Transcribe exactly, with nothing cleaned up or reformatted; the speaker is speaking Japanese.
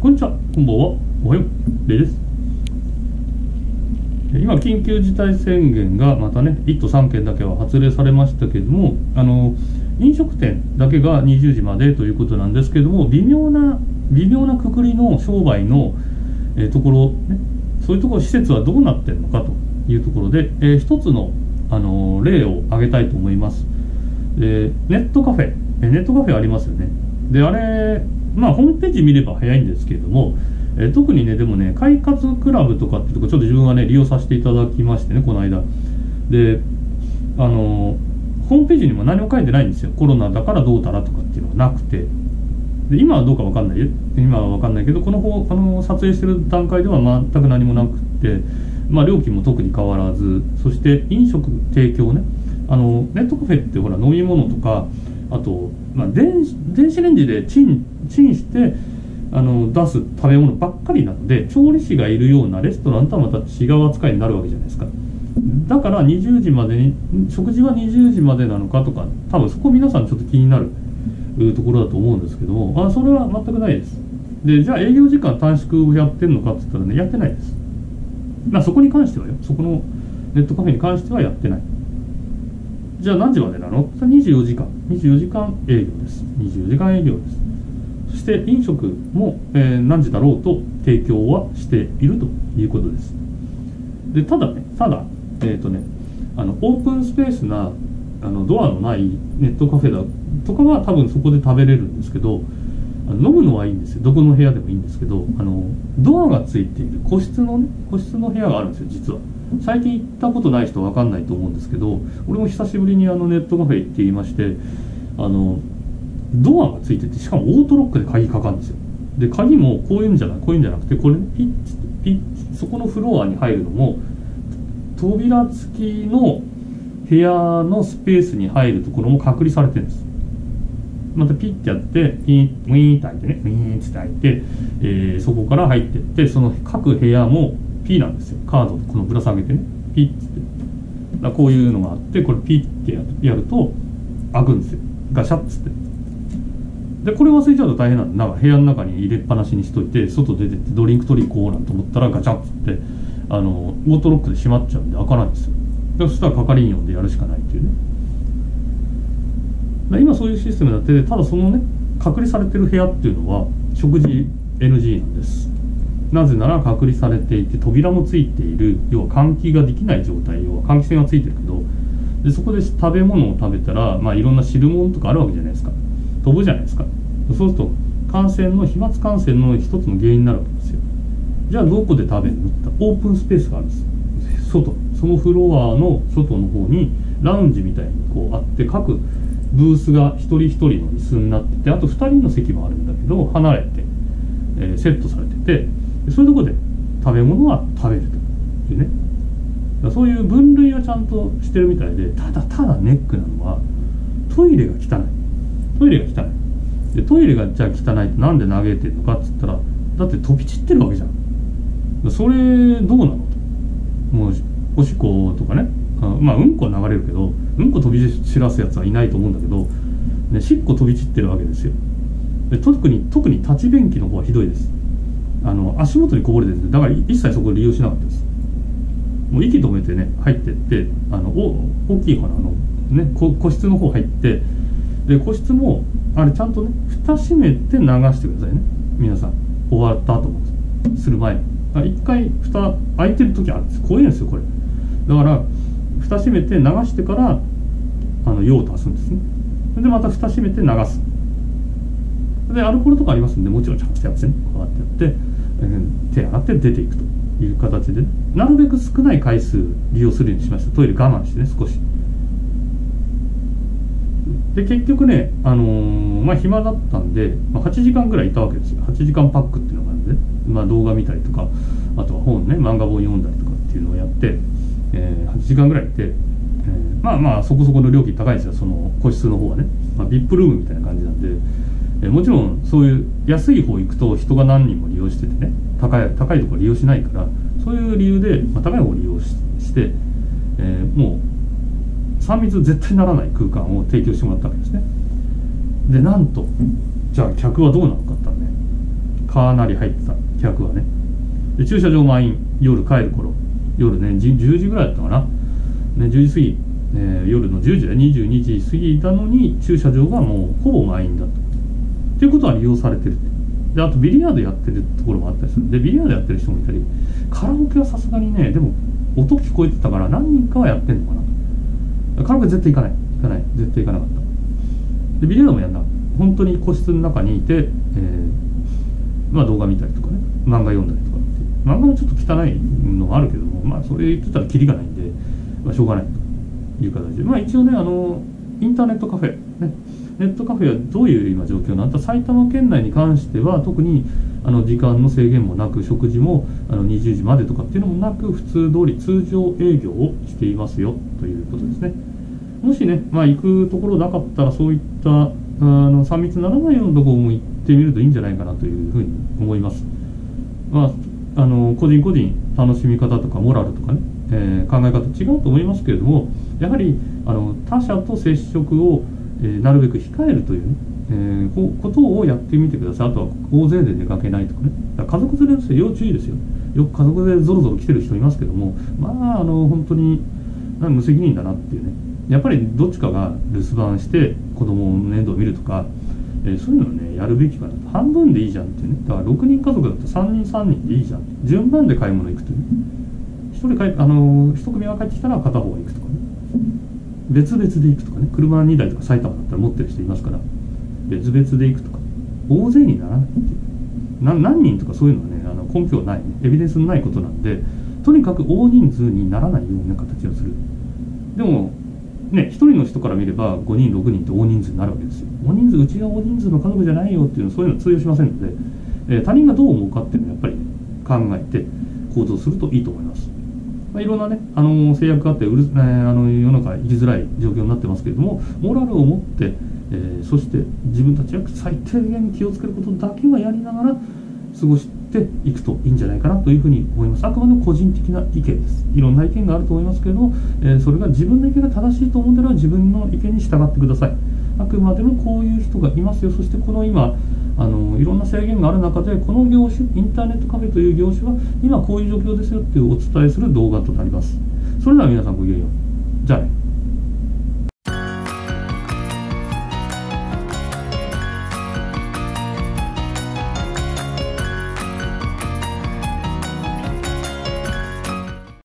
こんにちは、こんばんは、おはよう、レイです。今、緊急事態宣言がまたね、いっとさんけんだけは発令されましたけれども、あの飲食店だけがにじゅうじまでということなんですけれども、微妙な、微妙なくくりの商売の、えー、ところ、ね、そういうところ、施設はどうなってるのかというところで、えー、一つの、あのー、例を挙げたいと思います。えー、ネットカフェ、えー、ネットカフェありますよね。で、あれ、まあ、ホームページ見れば早いんですけれども、えー、特にね、でもね、快活クラブとかってとこ、ちょっと自分がね、利用させていただきましてね、この間。で、あのー、ホームページにも何も書いてないんですよ。コロナだからどうたらとかっていうのがなくて。で、今はどうかわかんないよ。今はわかんないけど、この方、あのー、撮影してる段階では全く何もなくって、まあ、料金も特に変わらず、そして飲食提供ね、あのー、ネットカフェってほら、飲み物とか、あと、まあ、電子、電子レンジでチン、チンしてあの出す食べ物ばっかりなので、調理師がいるようなレストランとはまた違う扱いになるわけじゃないですか。だからにじゅうじまでに、食事はにじゅうじまでなのかとか、多分そこ皆さんちょっと気になるところだと思うんですけども、あ、それは全くないです。で、じゃあ営業時間短縮をやってるのかって言ったらね、やってないです。まあそこに関してはよ、そこのネットカフェに関してはやってない。じゃあ何時までなの？にじゅうよじかん。にじゅうよじかん営業です。にじゅうよじかん営業です。そして飲食も、えー、何時だろうと提供はしているということです。で、ただね、ただ、えーとね、あのオープンスペースなあのドアのないネットカフェだとかは多分そこで食べれるんですけど、あの飲むのはいいんですよ。どこの部屋でもいいんですけど、あのドアがついている個室のね、個室の部屋があるんですよ、実は。最近行ったことない人は分かんないと思うんですけど、俺も久しぶりにあのネットカフェ行っていまして、あのドアがついてて、しかもオートロックで鍵かかるんですよ。で、鍵もこういうんじゃない、こういうんじゃなくて、これ、ね、ピッチピッチ、そこのフロアに入るのも扉付きの部屋のスペースに入るところも隔離されてるんです。またピッてやって、ピンウィーンって開いてね、ウィーンって開いて、えー、そこから入ってって、その各部屋もP なんですよ。カードをこのぶら下げてね、ピッって、だこういうのがあって、これピッってやると開くんですよ、ガシャッつって。で、これ忘れちゃうと大変なんで、なんか部屋の中に入れっぱなしにしといて、外出てってドリンク取り行こうなんて思ったら、ガチャッつって、あのオートロックで閉まっちゃうんで開かないんですよ。で、そしたら係員呼んでやるしかないっていうね。で、今そういうシステムになってて、ただそのね、隔離されてる部屋っていうのは食事 エヌジー なんです。なぜなら隔離されていて、扉もついている、要は換気ができない状態、要は換気扇がついてるけど、でそこで食べ物を食べたら、まあ、いろんな汁物とかあるわけじゃないですか。飛ぶじゃないですか。そうすると感染の、飛沫感染の一つの原因になるわけですよ。じゃあどこで食べるのって言ったら、オープンスペースがあるんですよ。外、そのフロアの外の方にラウンジみたいにこうあって、各ブースが一人一人の椅子になってて、あとふたりの席もあるんだけど離れて、えー、セットされてて、そういうところで食べ物は食べるというね。だそういう分類はちゃんとしてるみたいで、ただただネックなのはトイレが汚い。トイレが汚い。で、トイレがじゃあ汚いとなんで嘆いてるのかっつったら、だって飛び散ってるわけじゃん。それどうなのと。もうおしっことかね、あまあうんこは流れるけど、うんこ飛び散らすやつはいないと思うんだけど、ね、しっこ飛び散ってるわけですよ。で、特に特に立ち便器の方はひどいです。あの足元にこぼれてるんで、だから一切そこを利用しなかったです。もう息止めてね、入ってって、あのお大きいかな、あの、ね、こ個室の方入って、で個室もあれちゃんとね、蓋閉めて流してくださいね、皆さん。終わった後もする前に一回蓋開いてる時あるんです。怖いんですよこれ。だから蓋閉めて流してから、あの用を足すんですね。でまた蓋閉めて流す。でアルコールとかありますんで、もちろんちゃんとやってね、こうやってやって、手洗って出ていくという形で、なるべく少ない回数利用するようにしました。トイレ我慢してね、少し。で結局ね、あのー、まあ暇だったんで、まあ、はちじかんぐらいいたわけですよ。はちじかんパックっていうのがあるんで、まあ、動画見たりとか、あとは本ね、漫画本読んだりとかっていうのをやって、えー、はちじかんぐらいいて、えー、まあまあそこそこの料金高いんですよ、その個室の方はね、まあ、ブイアイピー ルームみたいな感じなんで。もちろんそういう安い方行くと人が何人も利用しててね、高い高いところ利用しないから、そういう理由で、まあ、高い方を利用し、して、えー、もうさん密絶対ならない空間を提供してもらったわけですね。でなんとじゃあ客はどうなのかって言ったらね、かなり入ってた、客はね。で駐車場満員、夜帰る頃、夜ねじゅうじぐらいだったかな、ね、じゅうじ過ぎ、えー、夜のじゅうじだ、にじゅうにじ過ぎたのに駐車場がもうほぼ満員だと。ということは利用されてる。であとビリヤードやってるところもあったりする。でビリヤードやってる人もいたり、カラオケはさすがにね、でも音聞こえてたから何人かはやってんのかな。カラオケ絶対行かない、行かない、絶対行かなかった。でビリヤードもやんな、本当に個室の中にいて、えー、まあ動画見たりとかね、漫画読んだりとかって、漫画もちょっと汚いのもあるけども、まあそれ言ってたらキリがないんで、まあ、しょうがないという形で、まあ一応ね、あのインターネットカフェね、ネットカフェはどういう今状況なんだ。埼玉県内に関しては特にあの時間の制限もなく、食事もあのにじゅうじまでとかっていうのもなく、普通通り通常営業をしていますよということですね。もしね、まあ、行くところなかったら、そういったあのさん密にならないようなところも行ってみるといいんじゃないかなというふうに思います。まあ、あの個人個人楽しみ方とかモラルとかね、えー、考え方違うと思いますけれども、やはりあの他者と接触をえー、なるべく控えるという、ねえー、こ, ことをやってみてください。あとは大勢で出かけないとかね。だから家族連れですよ、要注意ですよ。よく家族連れゾロゾロ来てる人いますけども、まああの本当になん無責任だなっていうね。やっぱりどっちかが留守番して子供の面倒を見るとか、えー、そういうのをねやるべきかなと。半分でいいじゃんっていうね。だからろくにん家族だとさんにんさんにんでいいじゃんって、順番で買い物行くというね。ひとり帰あのひと組が帰ってきたら片方が行くとかね、別々で行くとかね、車にだいとか埼玉だったら持ってる人いますから、別々で行くとか、大勢にならないっていうな、何人とかそういうのはね、あの根拠ない、ね、エビデンスのないことなんで、とにかく大人数にならないような形をする。でもね、一人の人から見ればごにんろくにんって大人数になるわけですよ。大人数、うちが大人数の家族じゃないよっていうのは、そういうのは通用しませんので、えー、他人がどう思うかっていうのはやっぱり、ね、考えて行動するといいと思います。まあ、いろんなね、あの制約があってうる、えー、あの世の中生きづらい状況になってますけれども、モラルを持って、えー、そして自分たちは最低限気をつけることだけはやりながら過ごしていくといいんじゃないかなというふうに思います。あくまでも個人的な意見です。いろんな意見があると思いますけれども、えー、それが自分の意見が正しいと思ったら自分の意見に従ってください。あくまでもこういう人がいますよ、そしてこの今あのいろんな制限がある中で、この業種、インターネットカフェという業種は今こういう状況ですよっていうお伝えする動画となります。それでは皆さんごきげんよう。じゃあね。